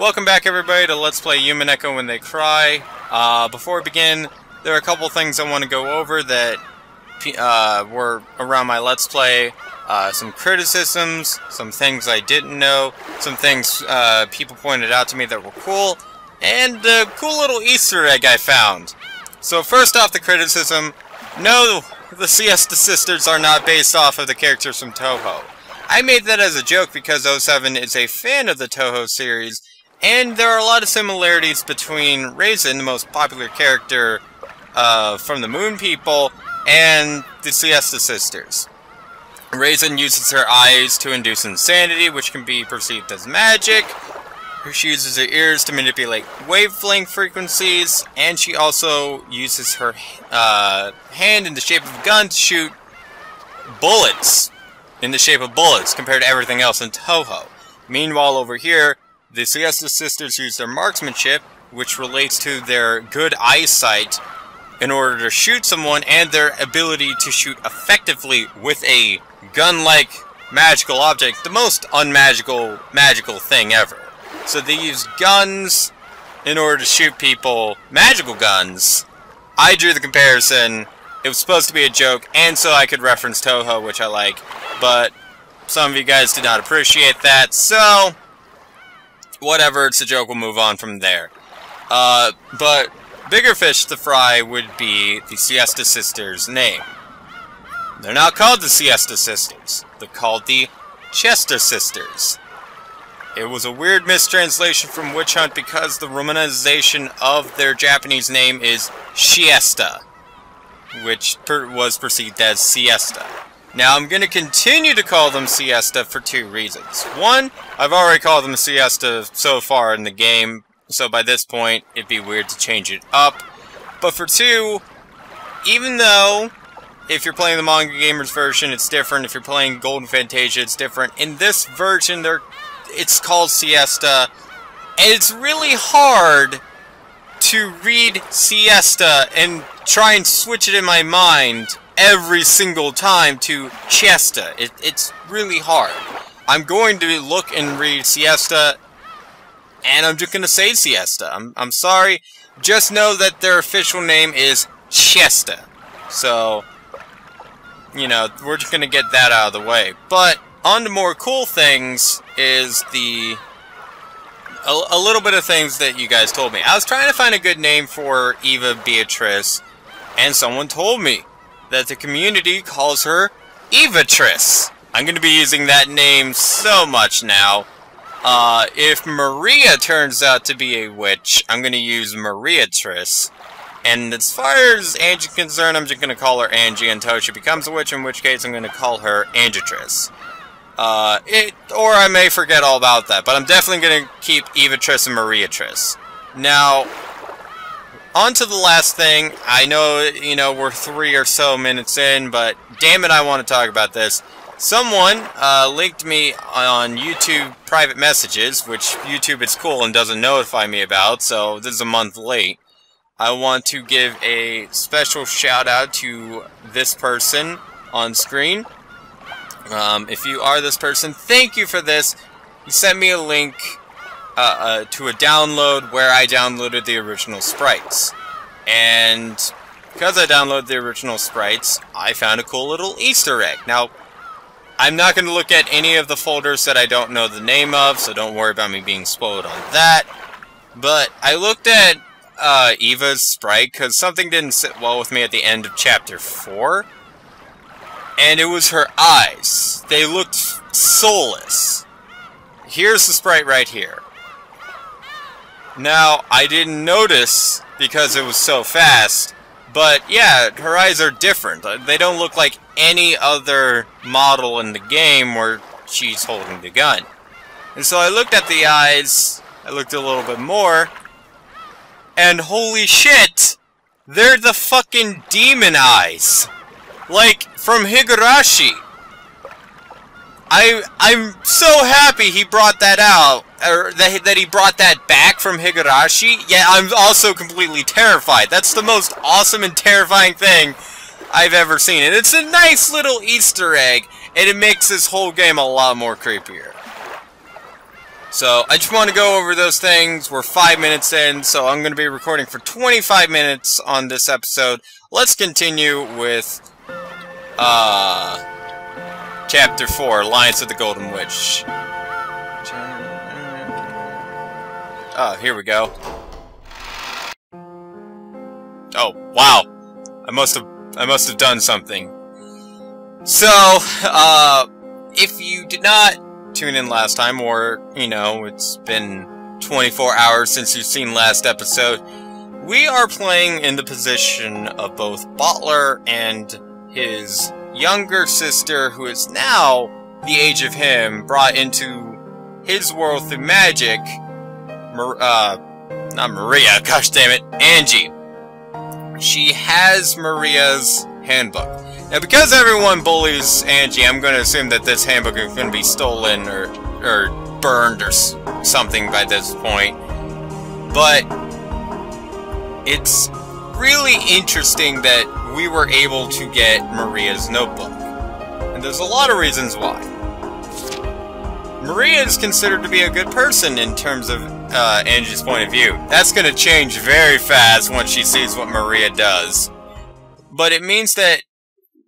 Welcome back, everybody, to Let's Play Umineko When They Cry. Before we begin, there are a couple things I want to go over that were around my Let's Play. Some criticisms, some things I didn't know, some things people pointed out to me that were cool, and a cool little Easter egg I found. So first off, the criticism. No, the Siesta Sisters are not based off of the characters from Touhou. I made that as a joke because 07 is a fan of the Touhou series, and there are a lot of similarities between Reisen, the most popular character from the Moon People, and the Siesta Sisters. Reisen uses her eyes to induce insanity, which can be perceived as magic. She uses her ears to manipulate wavelength frequencies, and she also uses her hand in the shape of a gun to shoot bullets in the shape of bullets compared to everything else in Touhou. Meanwhile, over here, the Siesta Sisters use their marksmanship, which relates to their good eyesight, in order to shoot someone, and their ability to shoot effectively with a gun-like magical object, the most unmagical magical thing ever. So they use guns in order to shoot people, magical guns. I drew the comparison. It was supposed to be a joke, and so I could reference Touhou, which I like, but some of you guys did not appreciate that, so whatever, it's a joke, we'll move on from there. But bigger fish to fry would be the Siesta Sisters' name. They're not called the Siesta Sisters. They're called the Chester Sisters. It was a weird mistranslation from Witch Hunt because the romanization of their Japanese name is Siesta, which was perceived as Siesta. Now, I'm going to continue to call them Siesta for two reasons. One, I've already called them Siesta so far in the game, so by this point, it'd be weird to change it up. But for two, even though if you're playing the Manga Gamers version, it's different. If you're playing Golden Fantasia, it's different. In this version, it's called Siesta, and it's really hard to read Siesta and try and switch it in my mind every single time to Siesta. It's really hard. I'm going to look and read Siesta, and I'm just going to say Siesta. I'm sorry. Just know that their official name is Siesta. So, you know, we're just going to get that out of the way. But on to more cool things is a little bit of things that you guys told me. I was trying to find a good name for Eva Beatrice, and someone told me that the community calls her Evatris. I'm going to be using that name so much now. If Maria turns out to be a witch, I'm going to use Maria Triss. And as far as Angie's concerned, I'm just going to call her Angie until she becomes a witch, in which case I'm going to call her Angetris. Or I may forget all about that, but I'm definitely going to keep Eva Triss and Maria Triss. Now, on to the last thing. I know, you know, we're 3 or so minutes in, but damn it, I want to talk about this. Someone linked me on YouTube private messages, which YouTube is cool and doesn't notify me about, so this is a month late. I want to give a special shout out to this person on screen. If you are this person, thank you for this. You sent me a link to a download where I downloaded the original sprites. And because I downloaded the original sprites, I found a cool little Easter egg. Now, I'm not going to look at any of the folders that I don't know the name of, so don't worry about me being spoiled on that. But I looked at Eva's sprite because something didn't sit well with me at the end of Chapter 4. And it was her eyes. They looked soulless. Here's the sprite right here. Now, I didn't notice because it was so fast, but yeah, her eyes are different. They don't look like any other model in the game where she's holding the gun. And so I looked at the eyes, I looked a little bit more, and holy shit, they're the fucking demon eyes. Like, from Higurashi. I'm so happy he brought that out, or that he brought that back from Higurashi, yet I'm also completely terrified. That's the most awesome and terrifying thing I've ever seen, and it's a nice little Easter egg, and it makes this whole game a lot more creepier. So I just want to go over those things. We're 5 minutes in, so I'm going to be recording for 25 minutes on this episode. Let's continue with Chapter 4, Alliance of the Golden Witch. Oh, here we go. Oh, wow. I must have done something. So, if you did not tune in last time, or, you know, it's been 24 hours since you've seen last episode, we are playing in the position of both Butler and his younger sister, who is now the age of him, brought into his world through magic, not Maria, gosh damn it, Angie. She has Maria's handbook. Now, because everyone bullies Angie, I'm going to assume that this handbook is going to be stolen or burned or something by this point. But it's really interesting that we were able to get Maria's notebook. And there's a lot of reasons why. Maria is considered to be a good person in terms of Angie's point of view. That's going to change very fast once she sees what Maria does. But it means that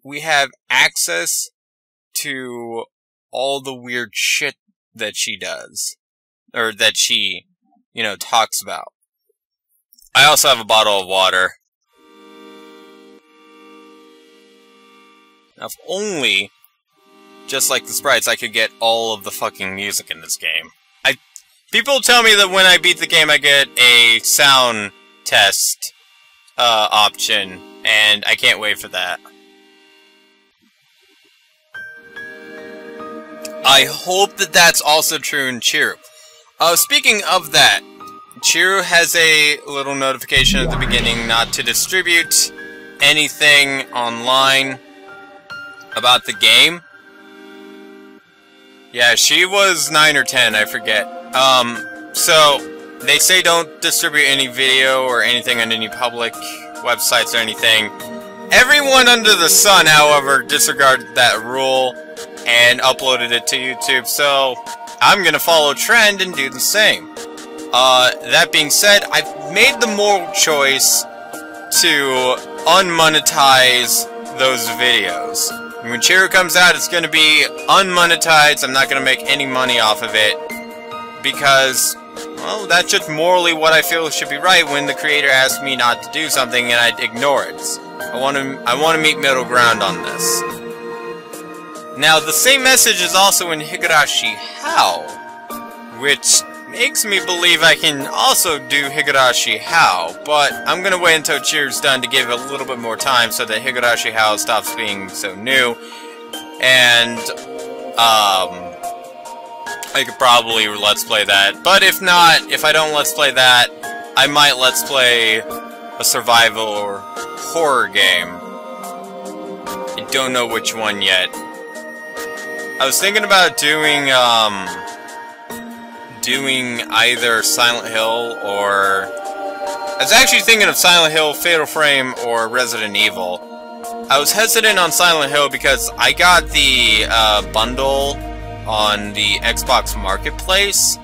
we have access to all the weird shit that she does. Or that she, you know, talks about. I also have a bottle of water. Now, if only, just like the sprites, I could get all of the fucking music in this game. People tell me that when I beat the game, I get a sound test option, and I can't wait for that. I hope that that's also true in Chiru. Speaking of that, Chiru has a little notification at the beginning not to distribute anything online about the game. Yeah, she was 9 or 10, I forget. So, they say don't distribute any video or anything on any public websites or anything. Everyone under the sun, however, disregarded that rule and uploaded it to YouTube, so I'm gonna follow trend and do the same. That being said, I've made the moral choice to unmonetize those videos. When Chiru comes out, it's gonna be unmonetized. I'm not gonna make any money off of it, because, well, that's just morally what I feel should be right when the creator asks me not to do something and I ignore it. I want to meet middle ground on this. Now, the same message is also in Higurashi How, which makes me believe I can also do Higurashi How, but I'm gonna wait until Chiru's done to give it a little bit more time so that Higurashi How stops being so new, and, I could probably Let's Play that, but if not, if I don't Let's Play that, I might Let's Play a survival or horror game. I don't know which one yet. I was thinking about doing, either Silent Hill or... I was actually thinking of Silent Hill, Fatal Frame, or Resident Evil. I was hesitant on Silent Hill because I got the, bundle on the Xbox Marketplace,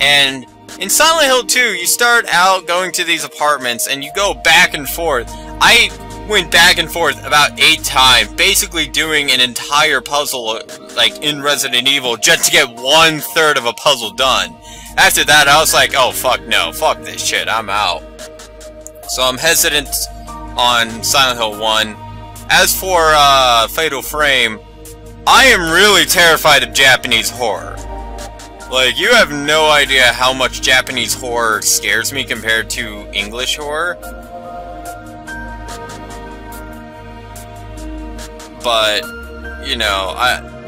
and in Silent Hill 2, you start out going to these apartments, and you go back and forth. I went back and forth about 8 times, basically doing an entire puzzle, like in Resident Evil, just to get 1/3 of a puzzle done. After that, I was like, oh, fuck no, fuck this shit, I'm out. So I'm hesitant on Silent Hill 1. As for Fatal Frame, I am really terrified of Japanese horror. Like, you have no idea how much Japanese horror scares me compared to English horror. But, you know,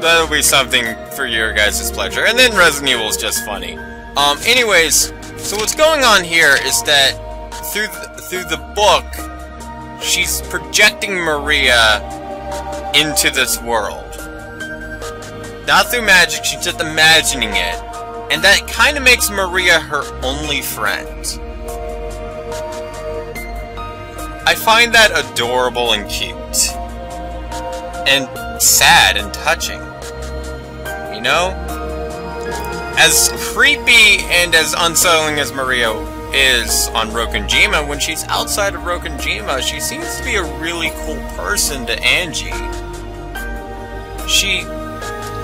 that'll be something for your guys' pleasure. And then Resident Evil is just funny. Anyways, so what's going on here is that through the book, she's projecting Maria into this world. Not through magic, she's just imagining it. And that kind of makes Maria her only friend. I find that adorable and cute. And sad and touching. You know? As creepy and as unsettling as Maria is on Rokkenjima, when she's outside of Rokkenjima, she seems to be a really cool person to Angie. She...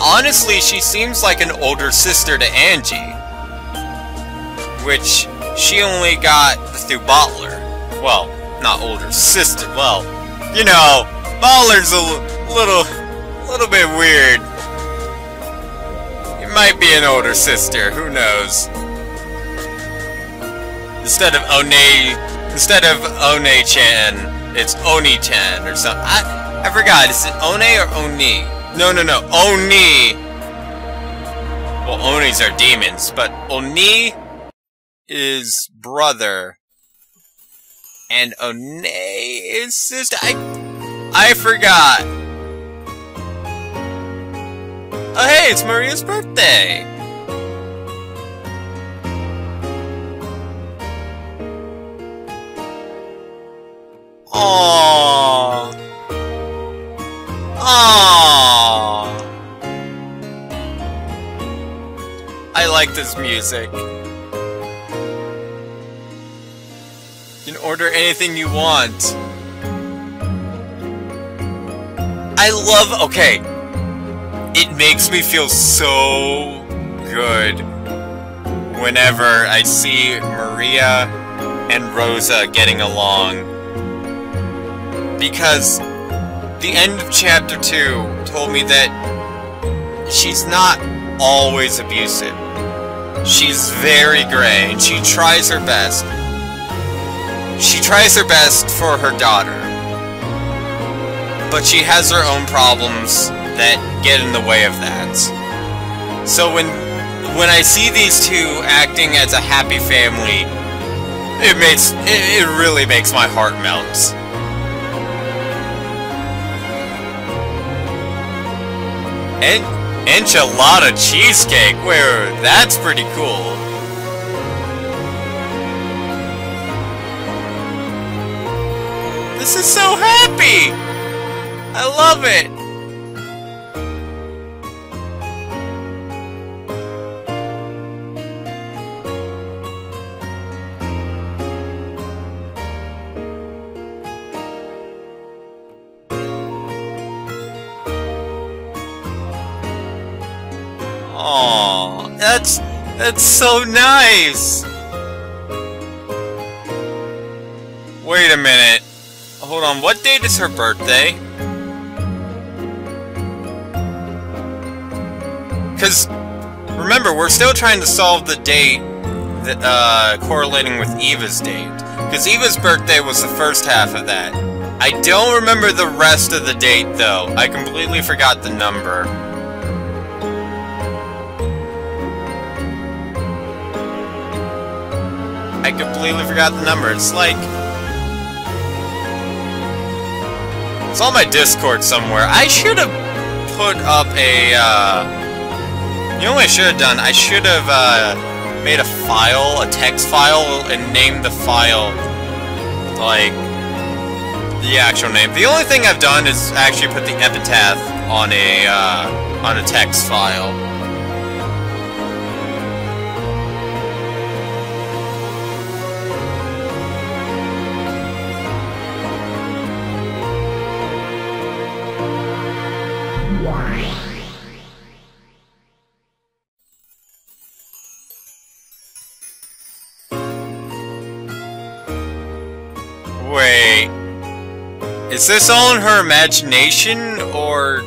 honestly, she seems like an older sister to Angie. Which she only got through Bottler. Well, not older sister, well, you know, Bottler's a little bit weird. It might be an older sister, who knows. Instead of One-chan, it's Oni-chan or something. I forgot, is it One or Oni? No, Oni! Well, Onis are demons, but Oni is brother, and One is sister. I forgot! Oh hey, it's Maria's birthday! Aww. Aww. I like this music. You can order anything you want. I love... okay. It makes me feel so good whenever I see Maria and Rosa getting along. Because the end of chapter 2 told me that she's not always abusive. She's very gray and she tries her best. She tries her best for her daughter. But she has her own problems that get in the way of that. So when I see these two acting as a happy family, it really makes my heart melt. Enchilada cheesecake? Where? That's pretty cool. This is so happy! I love it! That's so nice! Wait a minute. Hold on, what date is her birthday? Because, remember, we're still trying to solve the date that, correlating with Eva's date. Because Eva's birthday was the first half of that. I don't remember the rest of the date, though. I completely forgot the number. I completely forgot the number. It's like... it's on my Discord somewhere. I should have put up a... you know what I should have done? I should have made a file, a text file, and named the file, like, the actual name. The only thing I've done is actually put the epitaph on a text file. Wait, is this all in her imagination, or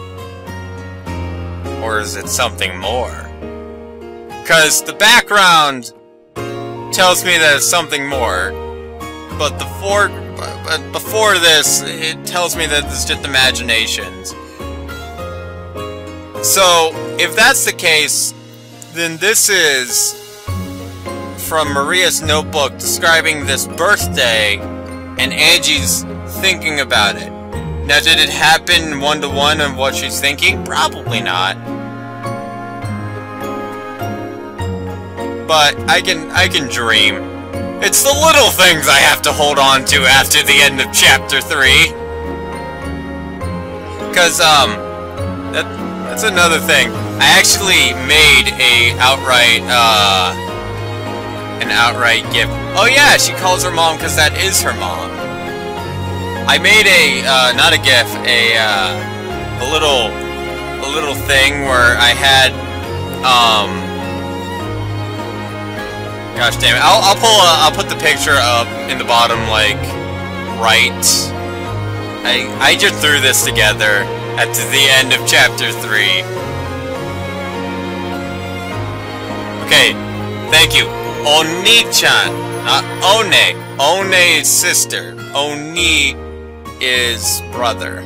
is it something more? Because the background tells me that it's something more, but before this, it tells me that it's just imaginations. So, if that's the case, then this is from Maria's notebook describing this birthday, and Angie's thinking about it. Now, did it happen one-to-one on what she's thinking? Probably not. But I can dream. It's the little things I have to hold on to after the end of chapter 3. Because, that's another thing. I actually made an outright gift. Oh yeah, she calls her mom because that is her mom. I made a little thing where I had, gosh damn it, I'll put the picture up in the bottom, like, right. I just threw this together at the end of chapter 3. Okay, thank you. Oni-chan, not One. One is sister. Oni is brother.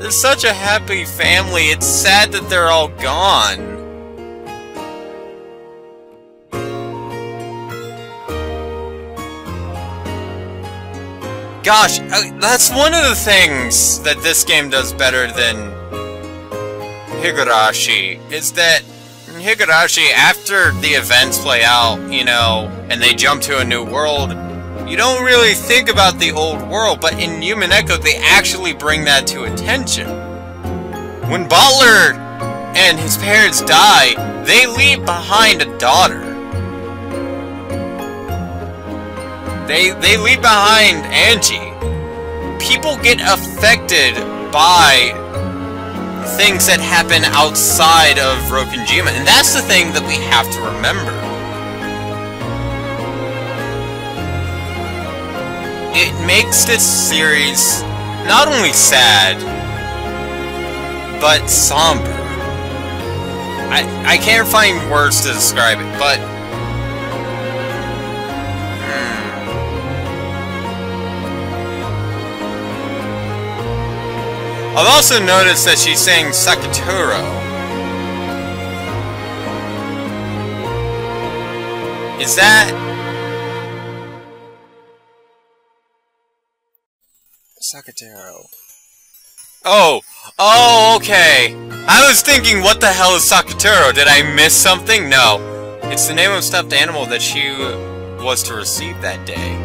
They're such a happy family. It's sad that they're all gone. Gosh, that's one of the things that this game does better than Higurashi, is that Higurashi, after the events play out, you know, and they jump to a new world, you don't really think about the old world, but in Umineko, they actually bring that to attention. When Butler and his parents die, they leave behind a daughter. They leave behind Angie. People get affected by things that happen outside of Rokkenjima, and that's the thing that we have to remember. It makes this series not only sad, but somber. I can't find words to describe it, but I've also noticed that she's saying Sakutarou. Is that... Sakutarou. Oh! Oh, okay! I was thinking, what the hell is Sakutarou? Did I miss something? No. It's the name of a stuffed animal that she was to receive that day.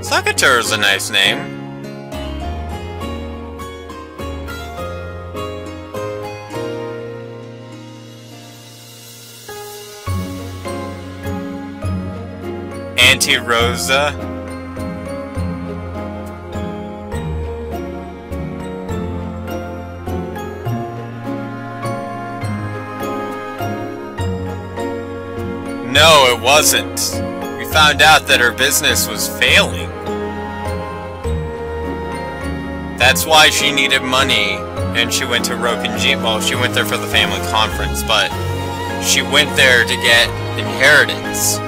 Sakutarou is a nice name. Auntie Rosa. No, it wasn't. We found out that her business was failing. That's why she needed money, and she went to Rokkenjima. Well, she went there for the family conference, but she went there to get inheritance.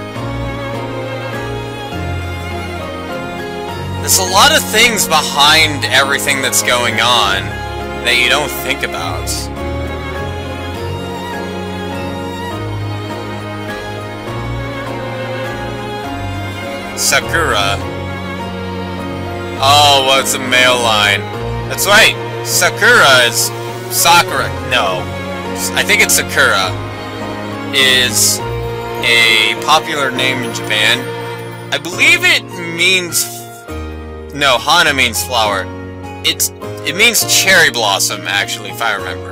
There's a lot of things behind everything that's going on that you don't think about. Sakura. Oh, well, it's a male line. That's right. Sakura is... Sakura. No. I think it's Sakura. Is a popular name in Japan. I believe it means... No, Hana means flower. It means cherry blossom, actually, if I remember.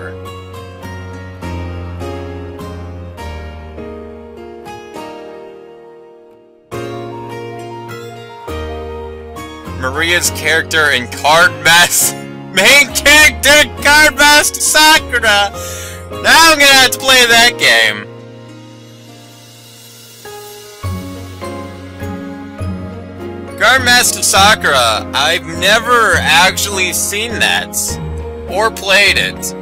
Maria's character in Card Master, main character in Card Master Sakura. Now I'm gonna have to play that game. Card Master Sakura. I've never actually seen that or played it.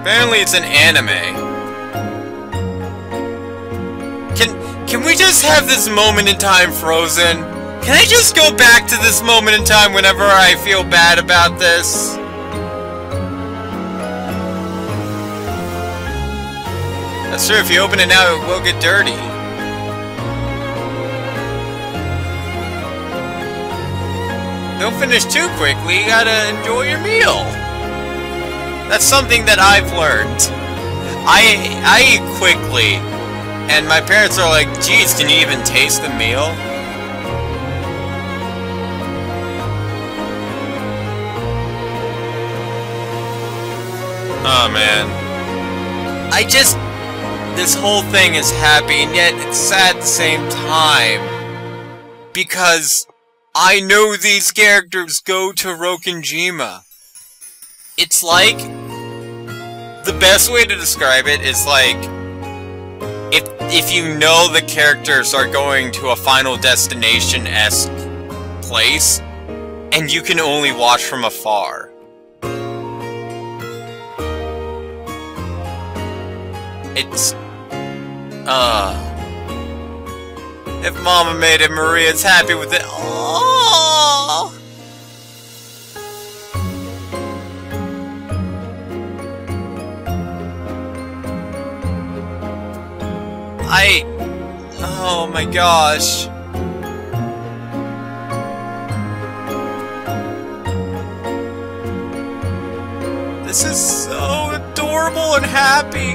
Apparently, it's an anime. Can we just have this moment in time frozen? Can I just go back to this moment in time whenever I feel bad about this? That's true, if you open it now, it will get dirty. Don't finish too quickly, you gotta enjoy your meal. That's something that I've learned. I eat quickly. And my parents are like, geez, can you even taste the meal? Oh man. I just... this whole thing is happy and yet it's sad at the same time. Because I know these characters go to Rokkenjima. It's like... the best way to describe it is like... If you know the characters are going to a Final Destination-esque place, and you can only watch from afar. It's... If Mama made it, Maria's happy with it. Oh. Oh my gosh. This is so adorable and happy.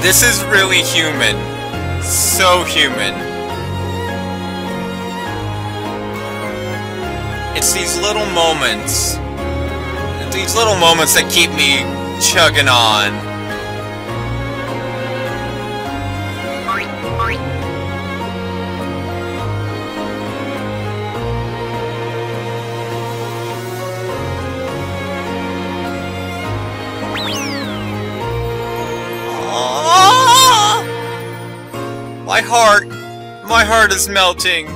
This is really human. So human. It's these little moments that keep me chugging on. Aww. My heart is melting.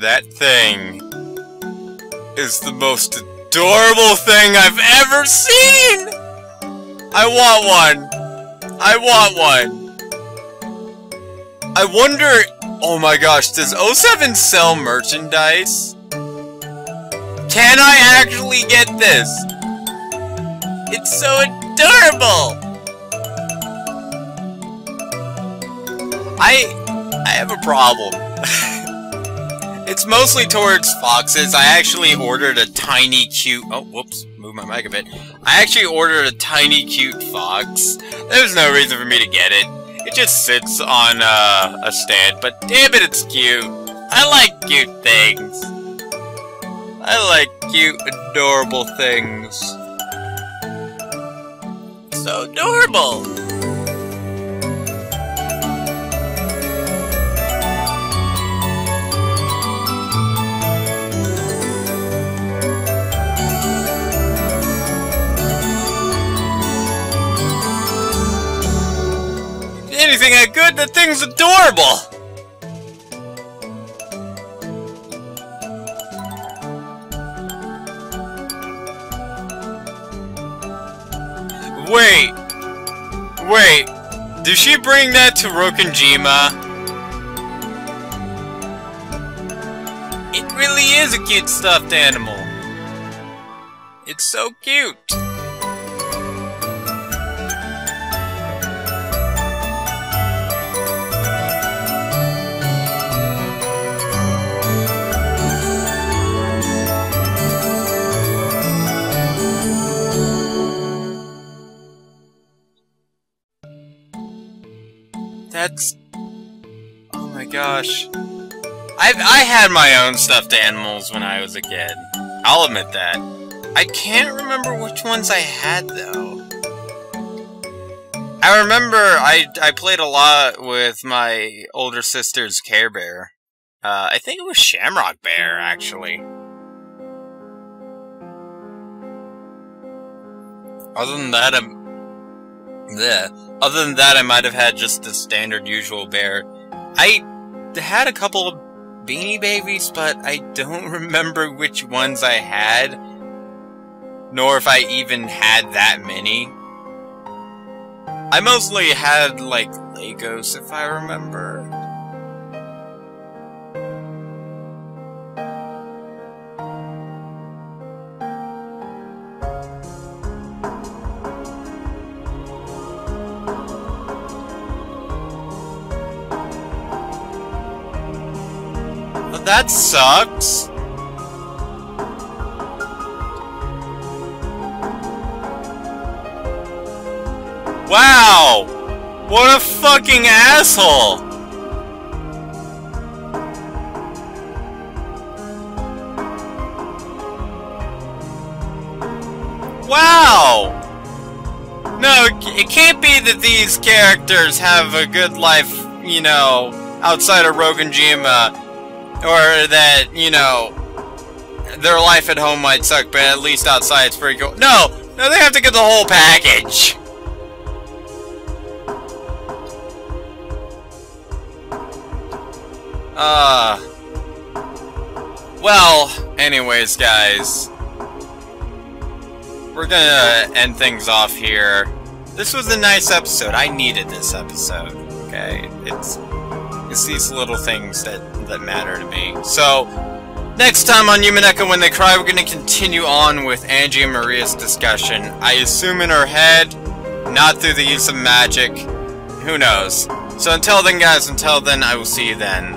That thing is the most adorable thing I've ever seen! I want one! I want one! I wonder... oh my gosh, does 07 sell merchandise? Can I actually get this? It's so adorable! I have a problem. It's mostly towards foxes. I actually ordered a tiny cute... oh, whoops. Move my mic a bit. I actually ordered a tiny cute fox. There's no reason for me to get it. It just sits on a stand, but damn it, it's cute. I like cute things. I like cute, adorable things. So adorable! Anything that good, that thing's adorable! Wait, did she bring that to Rokkenjima? It really is a cute stuffed animal. It's so cute. That's... oh my gosh. I had my own stuffed animals when I was a kid. I'll admit that. I can't remember which ones I had, though. I remember I played a lot with my older sister's Care Bear. I think it was Shamrock Bear, actually. Other than that, I might have had just the standard usual bear. I had a couple of Beanie Babies, but I don't remember which ones I had, nor if I even had that many. I mostly had, like, Legos, if I remember. that sucks. Wow! What a fucking asshole! Wow! No, it can't be that these characters have a good life, you know, outside of Rokkenjima, or that, you know, their life at home might suck, but at least outside it's pretty cool. No! No, they have to get the whole package! Well, anyways, guys, we're gonna end things off here. This was a nice episode. I needed this episode, okay? It's these little things that matter to me. So, next time on Umineko When They Cry, we're gonna continue on with Angie and Maria's discussion. I assume in her head, not through the use of magic. Who knows? So until then, guys, I will see you then.